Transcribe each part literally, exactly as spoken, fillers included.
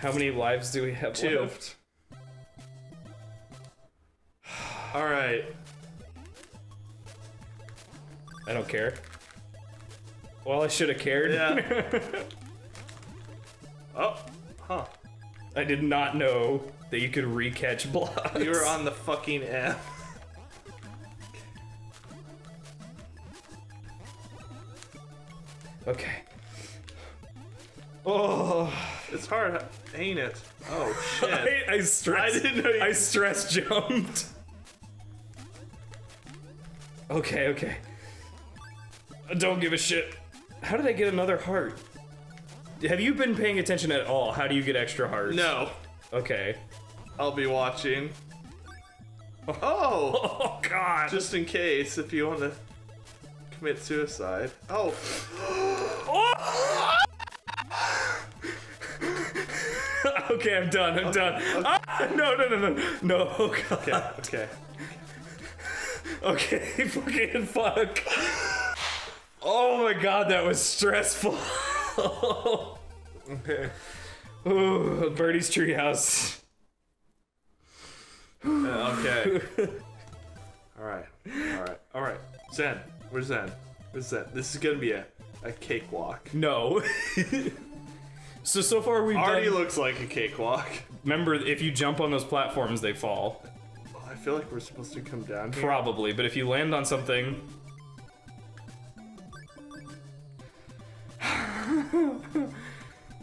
How many lives do we have Two. left? Alright. I don't care. Well, I should have cared. Yeah. Oh, huh. I did not know that you could re-catch blocks. You were on the fucking M. Okay. Oh, it's hard, ain't it? Oh shit! I, I stress. I didn't know. You I stress jumped. Okay, okay. I don't give a shit. How did I get another heart? Have you been paying attention at all? How do you get extra hearts? No. Okay. I'll be watching. Oh. Oh God. Just in case, if you want to commit suicide. Oh. Oh. Okay, I'm done. I'm okay. done. Okay. Ah, no, no, no, no, no. Oh, God. Okay. Okay. Okay. Fucking fuck. Oh my God, that was stressful. Okay. Ooh, Birdie's treehouse. Okay. All right. All right. All right. Zen. Where's Zen? Where's Zen? This is gonna be a a cakewalk. No. So, so far we've already done... looks like a cakewalk. Remember, if you jump on those platforms, they fall. I feel like we're supposed to come down here. Probably, but if you land on something...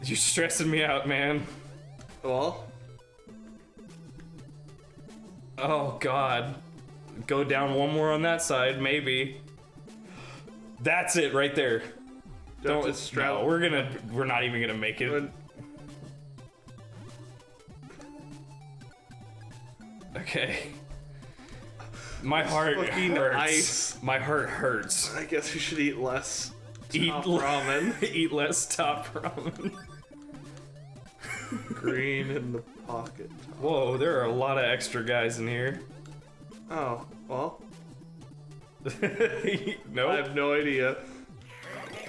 You're stressing me out, man. Well? Oh, God. Go down one more on that side, maybe. That's it, right there. Don't straddle. No, we're gonna. We're not even gonna make it. Okay. My heart hurts. Ice. My heart hurts. I guess we should eat less. Top eat ramen. Eat less top ramen. Green in the pocket. Top. Whoa, there are a lot of extra guys in here. Oh well. No, I have no idea.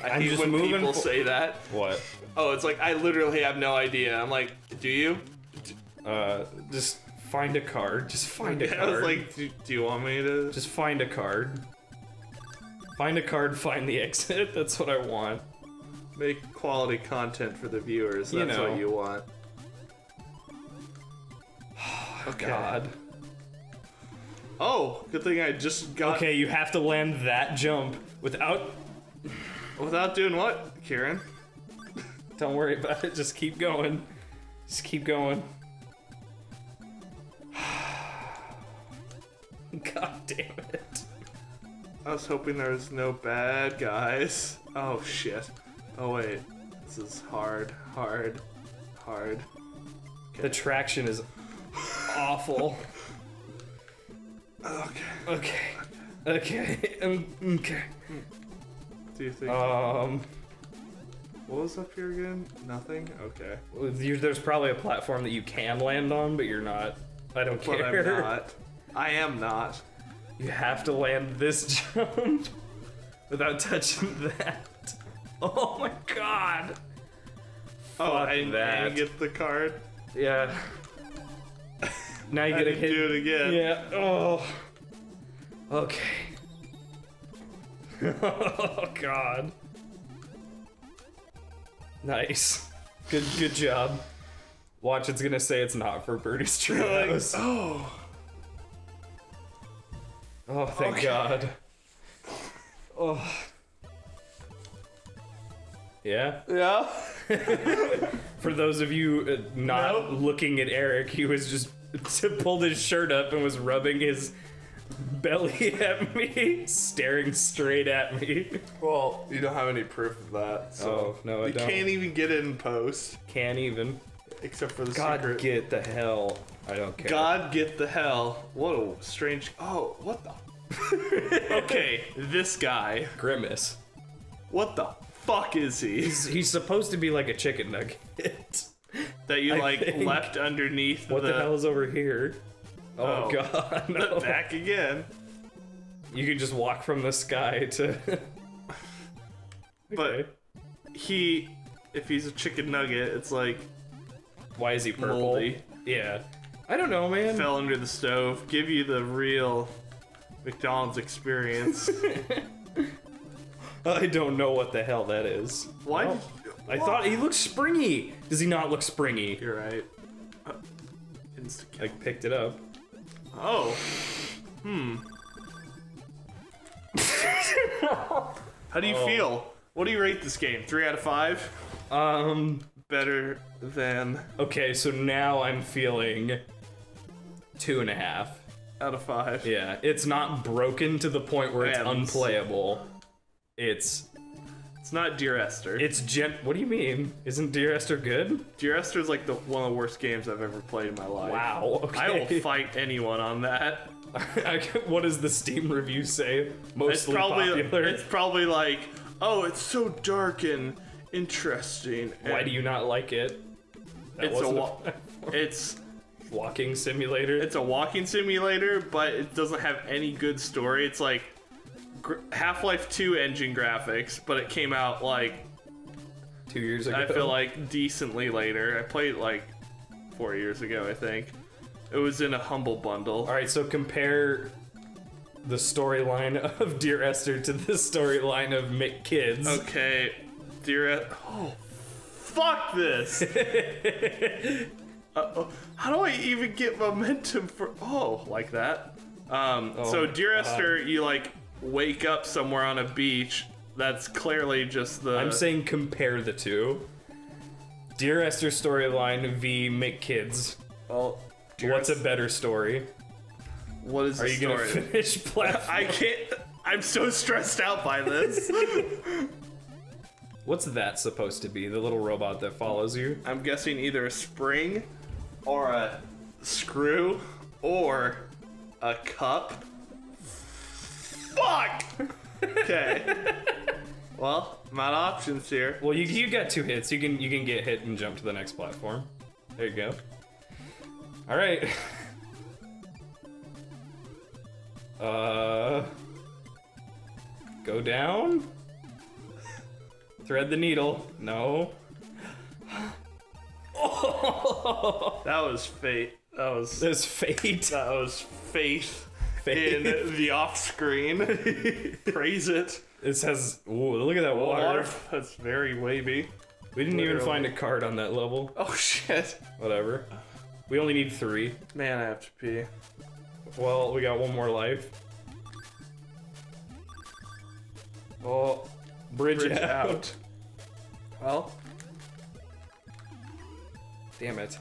I hate when people say that. What? Oh, it's like, I literally have no idea. I'm like, do you? Uh, just find a card. Just find a card. I was like, do, do you want me to? Just find a card. Find a card, find the exit. That's what I want. Make quality content for the viewers. That's you know. what you want. Oh, okay. God. Oh, good thing I just got... Okay, you have to land that jump without... Without doing what, Kieran? Don't worry about it, just keep going. Just keep going. God damn it. I was hoping there was no bad guys. Oh shit. Oh wait. This is hard, hard, hard. Okay. The traction is awful. Okay. Okay. Okay. Okay. Okay. Do you think? Um, what was up here again? Nothing? Okay. There's probably a platform that you can land on, but you're not. I don't but care. But I'm not. I am not. You have to land this jump without touching that. Oh my God. Oh, Fuck I didn't get the card. Yeah. Now you get a hit. Do it again. Yeah. Oh. Okay. Oh God. Nice. Good good job. Watch, it's gonna say it's not for Birdie's treehouse. Oh. Oh thank okay. God. Oh. Yeah? Yeah. For those of you not nope. looking at Eric, he was just pulled his shirt up and was rubbing his belly at me, staring straight at me. Well, you don't have any proof of that, so... Oh, no, I you don't. You can't even get in post. Can't even. Except for the God secret. God get the hell. I don't care. God get the hell. What a strange... Oh, what the... Okay, this guy. Grimace. What the fuck is he? He's, he's supposed to be like a chicken nugget. That you, I like, think. left underneath What the... the hell is over here? Oh, oh God! No. Back again. You can just walk from the sky to. Okay. But he, if he's a chicken nugget, it's like Why is he purpley? Yeah. I don't know, man. Fell under the stove. Give you the real McDonald's experience. I don't know what the hell that is. What? Well, I thought he looked springy. Does he not look springy? You're right. Uh, I picked it up. Oh. Hmm. How do you oh. feel? What do you rate this game? Three out of five? Um... Better than... Okay, so now I'm feeling... Two and a half. Out of five. Yeah, it's not broken to the point where it's unplayable. It's... It's not Dear Esther. It's gen... What do you mean? Isn't Dear Esther good? Dear Esther is like the one of the worst games I've ever played in my life. Wow, okay. I will fight anyone on that. What does the Steam review say? Mostly it's probably, popular. It's probably like, oh, it's so dark and... interesting. And why do you not like it? That it's a, wa a it's walking simulator. It's a walking simulator, but it doesn't have any good story. It's like Half-Life two engine graphics, but it came out like two years ago. I feel like decently later. I played it like four years ago, I think. It was in a humble bundle. All right, so compare the storyline of Dear Esther to the storyline of McKids. Okay. Dear, oh, fuck this! Uh-oh. How do I even get momentum for? Oh, like that. Um, oh, so Dear Esther, you like wake up somewhere on a beach. That's clearly just the. I'm saying compare the two. Dear Esther storyline v McKids. Well, what's a better story? What is? Are the you story? Gonna finish platform? I can't. I'm so stressed out by this. What's that supposed to be? The little robot that follows you? I'm guessing either a spring, or a screw, or a cup. Fuck! Okay. Well, my options here. Well, you you got two hits. You can you can get hit and jump to the next platform. There you go. All right. Uh. Go down. Thread the needle. No. Oh. That was fate. That was. That was fate. That was faith. Faith. In the off-screen. Praise it. This has. Ooh, look at that water. water. That's very wavy. We didn't Literally. even find a card on that level. Oh shit. Whatever. We only need three. Man, I have to pee. Well, we got one more life. Oh. Bridge, Bridge out. out. Well. Damn it.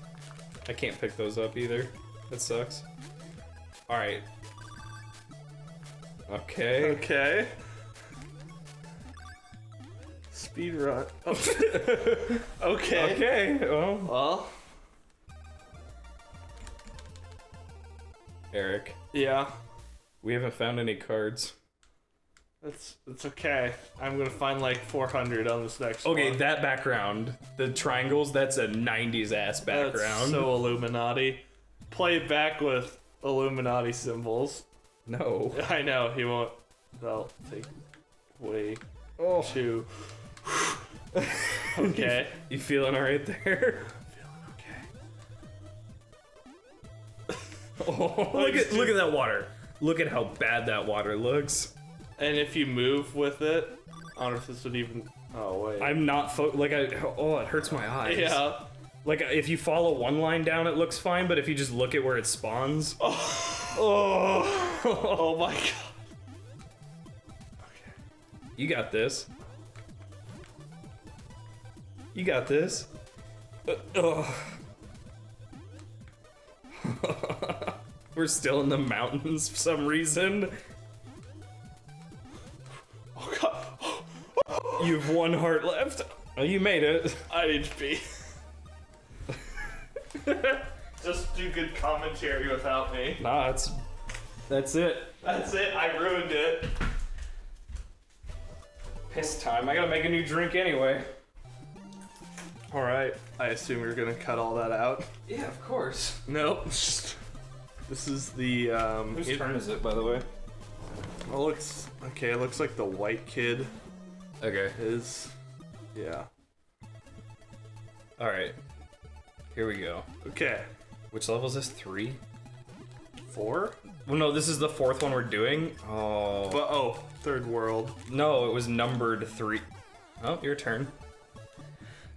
I can't pick those up either. That sucks. Alright. Okay. Okay. Speed run. Oh. Okay. Okay. Well. Well. Eric. Yeah. We haven't found any cards. It's, it's okay. I'm gonna find like four hundred on this next okay, one. Okay, that background. The triangles, that's a nineties ass background. That's so Illuminati. Play it back with Illuminati symbols. No. I know, he won't. They'll take way oh. too. Okay. You feeling alright there? I'm feeling okay. Oh, look, at, look at that water. Look at how bad that water looks. And if you move with it, I don't know if this would even. Oh wait. I'm not fo like I. Oh, it hurts my eyes. Yeah. Like if you follow one line down, it looks fine. But if you just look at where it spawns. Oh. Oh. Oh my god. Okay. You got this. You got this. Uh, oh. We're still in the mountains for some reason. You have one heart left. Oh, you made it. I need to pee. Just do good commentary without me. Nah, it's... That's it. That's it. I ruined it. Piss time. I gotta make a new drink anyway. Alright. I assume you're gonna cut all that out. Yeah, of course. Nope. This is the, um... Whose turn is it, by the way? It looks... Okay, it looks like the white kid. Okay. His, yeah. All right. Here we go. Okay. Which level is this? Three? Four? Well, no, this is the fourth one we're doing. Oh. But, oh, third world. No, it was numbered three. Oh, your turn.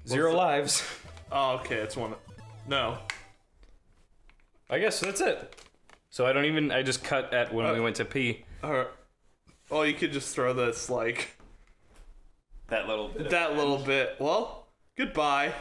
Zero lives. Oh, okay, it's one. No. I guess that's it. So I don't even, I just cut at when uh, we went to pee. Uh, oh, you could just throw this, like... That little bit. That little bit. Well, goodbye.